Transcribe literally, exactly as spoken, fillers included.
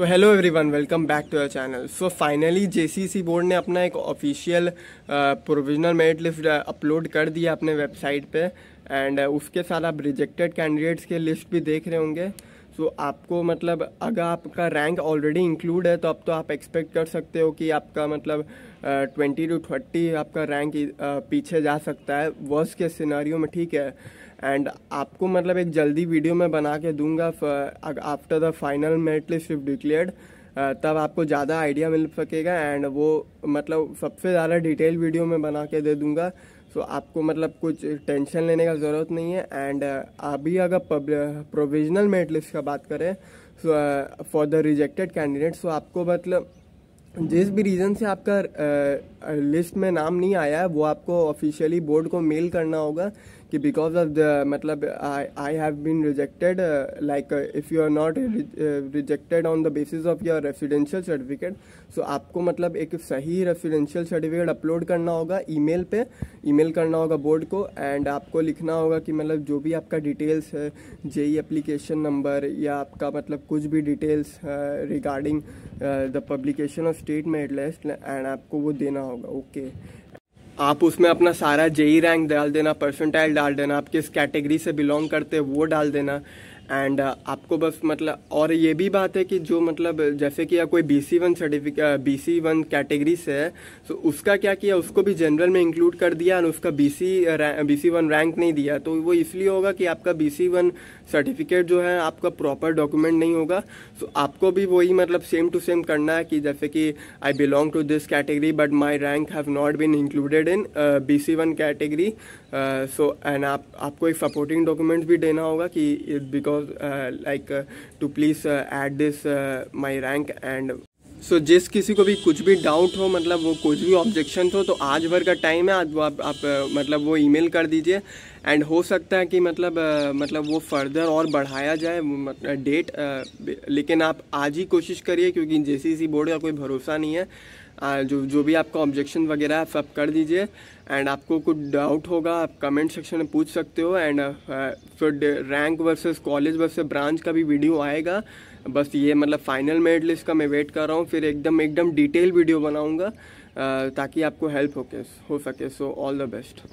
तो hello everyone, welcome back to our channel. So finally JCC board ने अपना एक official provisional merit list upload कर दिया अपने वेबसाइट पे, एंड uh, उसके साथ आप रिजेक्टेड कैंडिडेट्स के लिस्ट भी देख रहे होंगे। सो so, आपको मतलब अगर आपका रैंक ऑलरेडी इंक्लूड है तो अब तो आप एक्सपेक्ट कर सकते हो कि आपका मतलब ट्वेंटी टू थर्टी आपका रैंक uh, पीछे जा सकता है वर्स्ट के सिनेरियो में, ठीक है। एंड आपको मतलब एक जल्दी वीडियो मैं बना के दूंगा after the final merit list if declared, तब आपको ज़्यादा आइडिया मिल सकेगा। एंड वो मतलब सबसे ज़्यादा डिटेल वीडियो मैं बना के दे दूंगा। सो so, आपको मतलब कुछ टेंशन लेने का ज़रूरत नहीं है। एंड अभी अगर प्रोविजनल मेरिट लिस्ट का बात करें so for the rejected candidate, so आपको मतलब जिस भी रीज़न से आपका लिस्ट में नाम नहीं आया है वो आपको ऑफिशियली बोर्ड को मेल करना होगा कि बिकॉज ऑफ द मतलब I have been rejected, like if you are not rejected on the basis of your residential certificate. So आपको मतलब एक सही रेसिडेंशियल सर्टिफिकेट अपलोड करना होगा, ईमेल पे ईमेल करना होगा बोर्ड को। एंड आपको लिखना होगा कि मतलब जो भी आपका डिटेल्स है, जेई एप्लीकेशन नंबर या आपका मतलब कुछ भी details regarding the publication of state merit list, and आपको वो देना होगा। Okay okay. आप उसमें अपना सारा जेई रैंक डाल देना, परसेंटाइल डाल देना, आप किस कैटेगरी से बिलोंग करते हैं वो डाल देना। एंड uh, आपको बस मतलब, और ये भी बात है कि जो मतलब जैसे कि कोई B C one certificate B C one category से है तो उसका क्या किया, उसको भी जनरल में इंक्लूड कर दिया और उसका B C B C one rank नहीं दिया। तो वो इसलिए होगा कि आपका बी सी वन सर्टिफिकेट जो है आपका प्रॉपर डॉक्यूमेंट नहीं होगा। सो so, आपको भी वही मतलब सेम टू सेम करना है कि जैसे कि I belong to this category but my rank have not been included in B C one category. So and आप आपको एक सपोर्टिंग डॉक्यूमेंट भी देना होगा कि because like to please add this my rank. And so जिस किसी को भी कुछ भी डाउट हो, मतलब वो कुछ भी ऑब्जेक्शन हो, तो आज भर का टाइम है, आज आप, आप uh, मतलब वो ईमेल कर दीजिए। एंड हो सकता है कि मतलब uh, मतलब वो फर्दर और बढ़ाया जाए मतलब डेट, uh, लेकिन आप आज ही कोशिश करिए क्योंकि जेसीसी बोर्ड का कोई भरोसा नहीं है। uh, जो जो भी आपका ऑब्जेक्शन वगैरह है सब कर दीजिए। एंड आपको कुछ डाउट होगा आप कमेंट सेक्शन में पूछ सकते हो। एंड फिर rank versus college versus branch का भी वीडियो आएगा। बस ये मतलब फाइनल मेरिट लिस्ट का मैं वेट कर रहा हूँ, फिर एकदम एकदम डिटेल वीडियो बनाऊँगा ताकि आपको हेल्प हो सके हो सके। So all the best.